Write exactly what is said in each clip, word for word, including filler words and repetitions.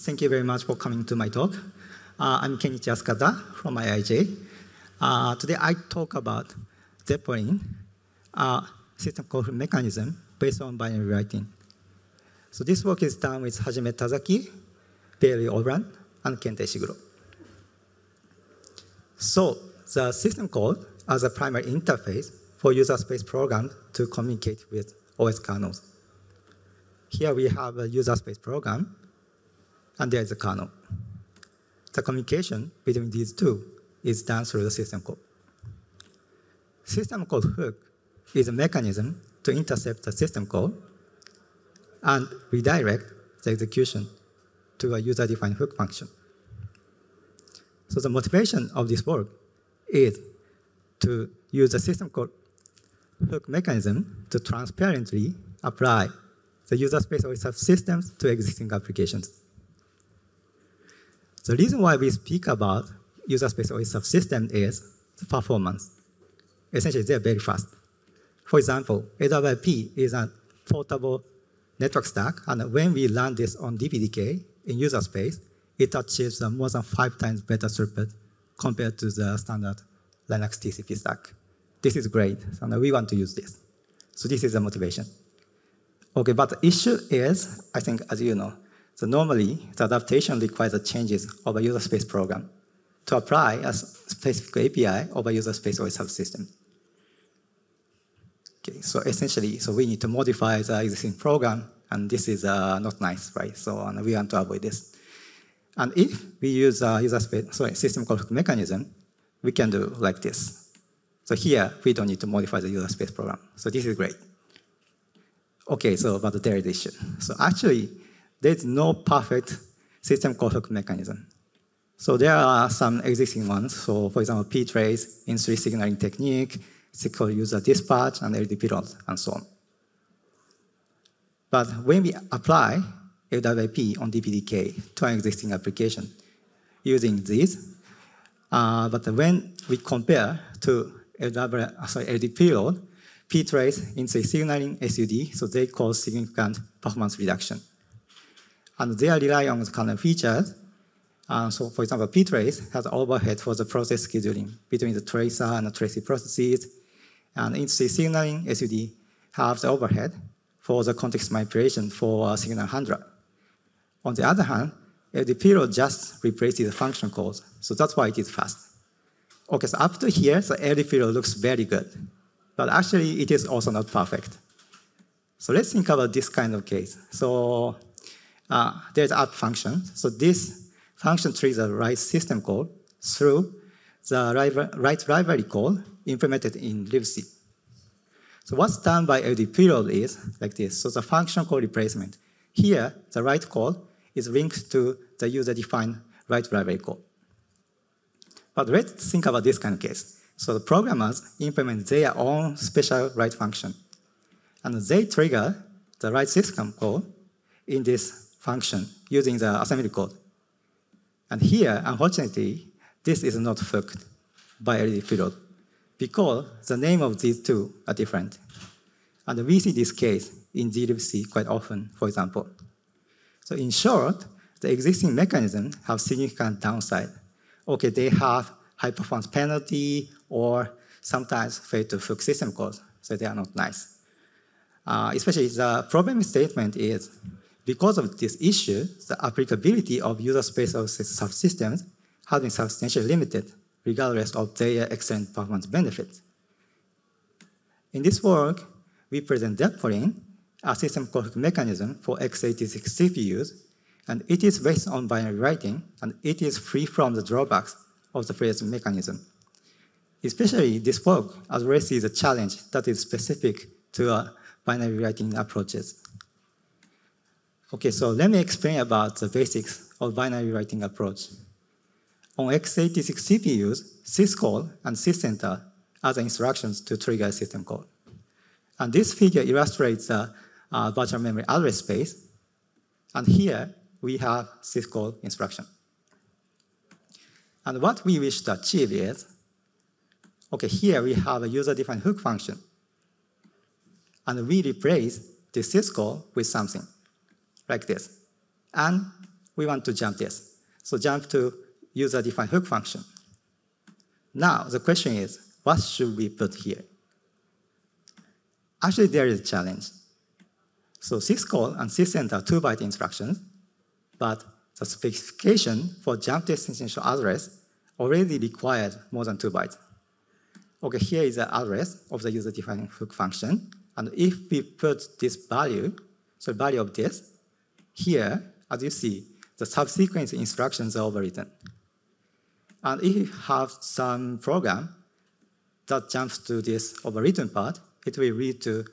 Thank you very much for coming to my talk. Uh, I'm Kenichi Yasukata from I I J. Uh, today I talk about zpoline, uh, system call mechanism based on binary writing. So this work is done with Hajime Tazaki, Pierre-Louis Aublin, and Kenta Ishiguro. So the system call as a primary interface for user space program to communicate with O S kernels. Here we have a user space program, and there is a kernel. The communication between these two is done through the system call. System call hook is a mechanism to intercept the system call and redirect the execution to a user-defined hook function. So the motivation of this work is to use the system call hook mechanism to transparently apply the user space or subsystems to existing applications. The reason why we speak about user space or subsystem is the performance. Essentially, they're very fast. For example, A W P is a portable network stack, and when we run this on D P D K in user space, it achieves more than five times better throughput compared to the standard Linux T C P stack. This is great, and we want to use this. So this is the motivation. Okay, but the issue is, I think, as you know, so normally the adaptation requires the changes of a user space program to apply a specific A P I of a user space or a subsystem. Okay, so essentially, so we need to modify the existing program, and this is uh, not nice, right? So and we want to avoid this. And if we use a user space, sorry, system call hook mechanism, we can do like this. So here, we don't need to modify the user space program. So this is great. Okay, so but there is an issue. So actually, there's no perfect system call hook mechanism. So there are some existing ones. So for example, ptrace, in three signaling technique, secure user dispatch, and L D_PRELOAD, and so on. But when we apply A W P on D P D K to an existing application using these, uh, but when we compare to L D_PRELOAD, ptrace, in three signaling, S U D, so they cause significant performance reduction. And they are relying on the kernel features. Uh, so for example, ptrace has overhead for the process scheduling between the tracer and the tracing processes. And in three signaling, S U D, have the overhead for the context manipulation for uh, signal handler. On the other hand, L D_PRELOAD just replaces the function calls. So that's why it is fast. Okay, so up to here, so L D_PRELOAD looks very good. But actually, it is also not perfect. So let's think about this kind of case. So Uh, there's app function. So this function trees a write system call through the write library call implemented in libc. So what's done by L D_PRELOAD is like this. So the function call replacement. Here, the write call is linked to the user-defined write library call. But let's think about this kind of case. So the programmers implement their own special write function. And they trigger the write system call in this function using the assembly code. And here, unfortunately, this is not hooked by L D_PRELOAD because the name of these two are different. And we see this case in glibc quite often, for example. So in short, the existing mechanisms have significant downside. Okay, they have high performance penalty or sometimes fail to hook system calls, so they are not nice. Uh, especially the problem statement is, because of this issue, the applicability of user space or subsystems has been substantially limited, regardless of their excellent performance benefits. In this work, we present zpoline, a system call hook mechanism for x eighty-six C P Us, and it is based on binary writing, and it is free from the drawbacks of the previous mechanism. Especially, this work addresses a challenge that is specific to uh, binary writing approaches. Okay, so let me explain about the basics of binary writing approach. On x eighty-six C P Us, syscall and syscenter are the instructions to trigger a system call. And this figure illustrates the uh, virtual memory address space. And here we have syscall instruction. And what we wish to achieve is, okay, here we have a user-defined hook function. And we replace the syscall with something like this, and we want to jump this. So jump to user-defined hook function. Now the question is, what should we put here? Actually, there is a challenge. So syscall and sysend are two byte instructions, but the specification for jump to essential address already required more than two bytes. Okay, here is the address of the user-defined hook function, and if we put this value, so value of this, here, as you see, the subsequent instructions are overwritten. And if you have some program that jumps to this overwritten part, it will lead to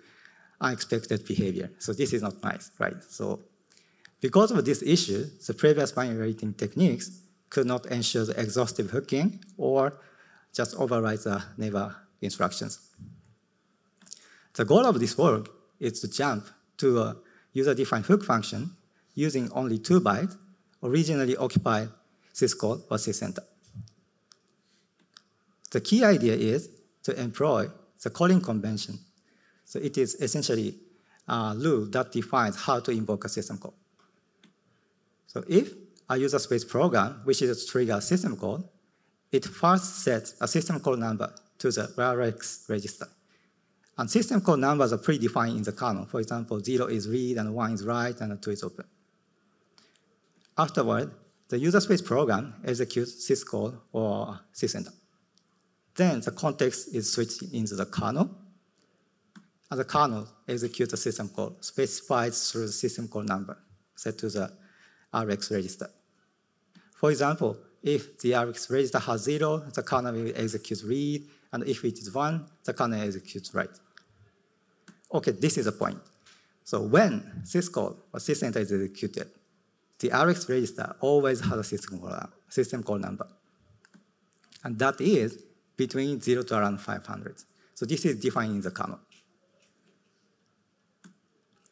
unexpected behavior. So this is not nice, right? So because of this issue, the previous binary rating techniques could not ensure the exhaustive hooking or just override the neighbor instructions. The goal of this work is to jump to a user-defined hook function using only two bytes, originally occupied syscall or syscenter. The key idea is to employ the calling convention. So it is essentially a rule that defines how to invoke a system call. So if a user space program wishes to trigger a system call, it first sets a system call number to the W L K register. And system call numbers are predefined in the kernel. For example, zero is read, and one is write, and two is open. Afterward, the user space program executes syscall or syscenter. Then the context is switched into the kernel, and the kernel executes a system call specified through the system call number set to the R X register. For example, if the R X register has zero, the kernel will execute read, and if it is one, the kernel executes write. Okay, this is the point. So when syscall or syscenter is executed, the R X register always has a system call, system call number, and that is between zero to around five hundred. So this is defined in the kernel.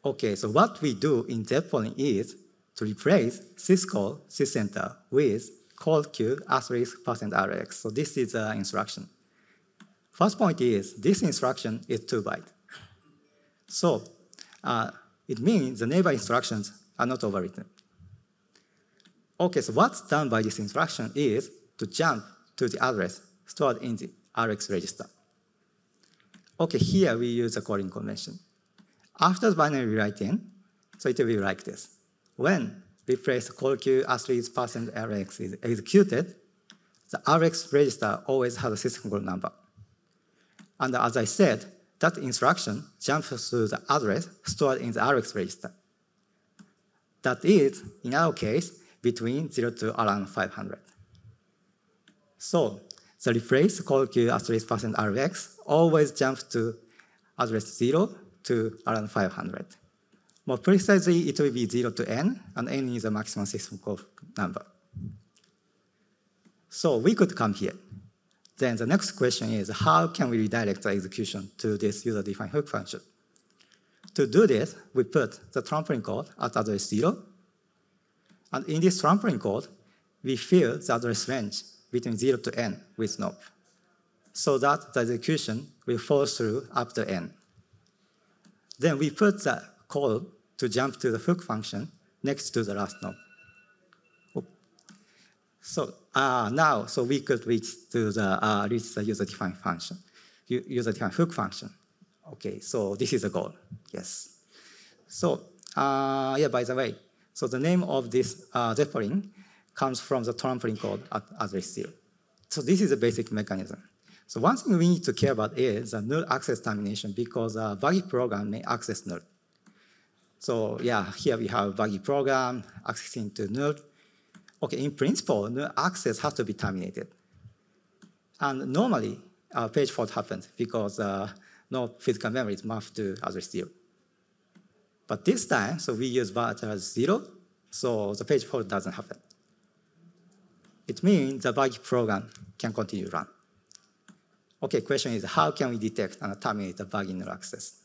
Okay, so what we do in zpoline is to replace syscall, syscenter with call queue asterisk percent rx. So this is the instruction. First point is this instruction is two byte. So uh, it means the neighbor instructions are not overwritten. Okay, so what's done by this instruction is to jump to the address stored in the R X register. Okay, here we use the calling convention. After the binary rewriting, so it will be like this. When replace call queue asterisk percent R X is executed, the R X register always has a system call number. And as I said, that instruction jumps to the address stored in the R X register. That is, in our case, between zero to around five hundred. So the replace call queue asterisk percent R X always jumps to address zero to around five hundred. More precisely, it will be zero to n, and n is the maximum system call number. So we could come here. Then the next question is, how can we redirect the execution to this user-defined hook function? To do this, we put the trampoline code at address zero, and in this trampoline code, we fill the address range between zero to n with nope, so that the execution will fall through up to n. Then we put the call to jump to the hook function next to the last knob. Oops. So uh, now, so we could reach to the uh, reach the user-defined function, user-defined hook function. Okay, so this is the goal. Yes. So uh, yeah, by the way, so the name of this uh, zpoline comes from the trampoline code at address zero. So this is a basic mechanism. So one thing we need to care about is the null access termination, because a buggy program may access null. So yeah, here we have a buggy program accessing to null. Okay, in principle, null access has to be terminated. And normally, uh, page fault happens because uh, no physical memory is mapped to address zero. But this time, so we use var at zero, so the page fault doesn't happen. It means the buggy program can continue to run. Okay, question is, how can we detect and terminate the buggy null access?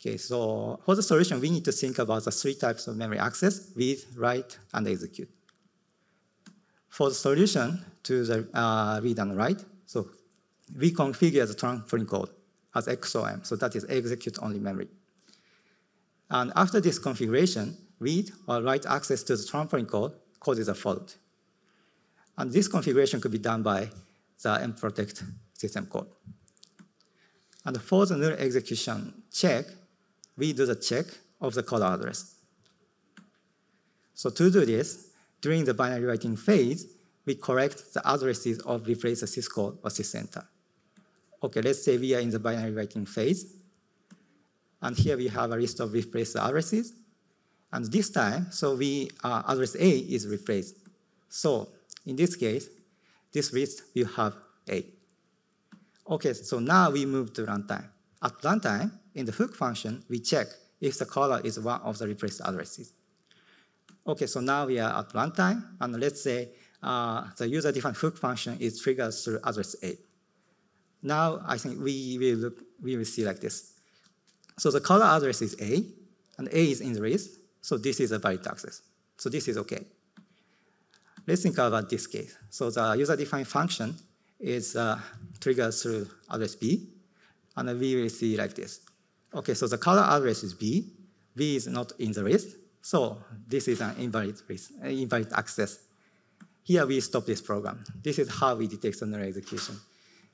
Okay, so for the solution, we need to think about the three types of memory access: read, write, and execute. For the solution to the uh, read and write, so we configure the trampoline code as X O M, so that is execute-only memory. And after this configuration, read or write access to the trampoline code causes a fault. And this configuration could be done by the mprotect system call. And for the null execution check, we do the check of the code address. So to do this, during the binary writing phase, we correct the addresses of replace the syscall or sysenter. Okay, let's say we are in the binary writing phase. And here we have a list of replaced addresses. And this time, so we uh, address A is replaced. So in this case, this list will have A. Okay, so now we move to runtime. At runtime, in the hook function, we check if the caller is one of the replaced addresses. Okay, so now we are at runtime, and let's say uh, the user-defined hook function is triggered through address A. Now I think we will look, we will see like this. So the caller address is A, and A is in the list, so this is a valid access. So this is okay. Let's think about this case. So the user-defined function is uh, triggered through address B, and we will see like this. Okay, so the caller address is B, B is not in the list, so this is an invalid, list, uh, invalid access. Here we stop this program. This is how we detect the null execution.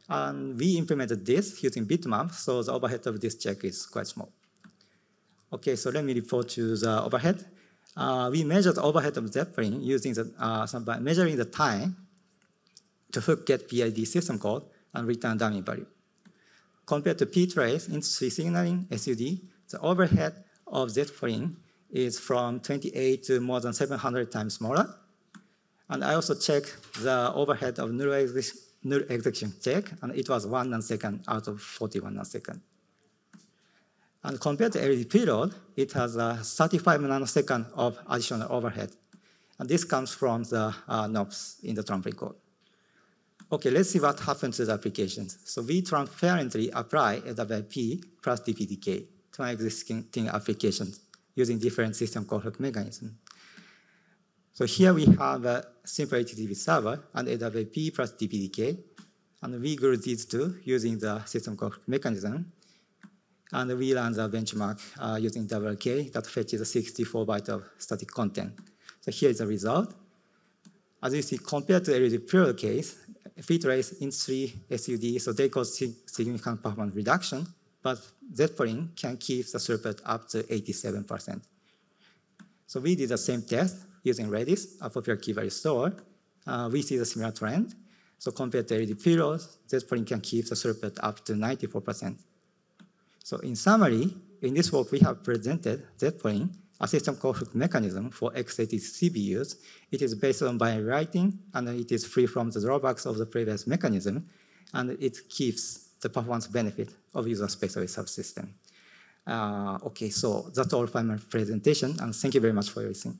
And we implemented this using bitmap, so the overhead of this check is quite small. Okay, so let me report to the overhead. Uh, we measured the overhead of Zeppelin using the, uh, some, by measuring the time to hook get P I D system call and return dummy value. Compared to ptrace in industry signaling S U D, the overhead of Zeppelin is from twenty-eight to more than seven hundred times smaller. And I also checked the overhead of neural execution null execution check, and it was one nanosecond out of forty-one nanosecond. And compared to L D preload, it has uh, thirty-five nanosecond of additional overhead. And this comes from the uh, knobs in the trampoline code. Okay, let's see what happens to the applications. So we transparently apply A W P plus D P D K to my existing applications using different system call hook mechanisms. So here we have a simple H T T P server and A W P plus D P D K, and we grew these two using the system call mechanism, and we ran the benchmark uh, using W L K that fetches sixty-four bytes of static content. So here is the result. As you see, compared to the L D preload case, ptrace in three S U D, so they cause significant performance reduction, but zpoline can keep the throughput up to eighty-seven percent. So we did the same test using Redis, a popular key value store. Uh, we see the similar trend. So compared to L D preload, zpoline can keep the throughput up to ninety-four percent. So in summary, in this work, we have presented zpoline, a system call hook mechanism for x eighty-six C P Us. It is based on binary writing, and it is free from the drawbacks of the previous mechanism, and it keeps the performance benefit of user-space-based subsystem. Uh, okay, so that's all for my presentation, and thank you very much for listening.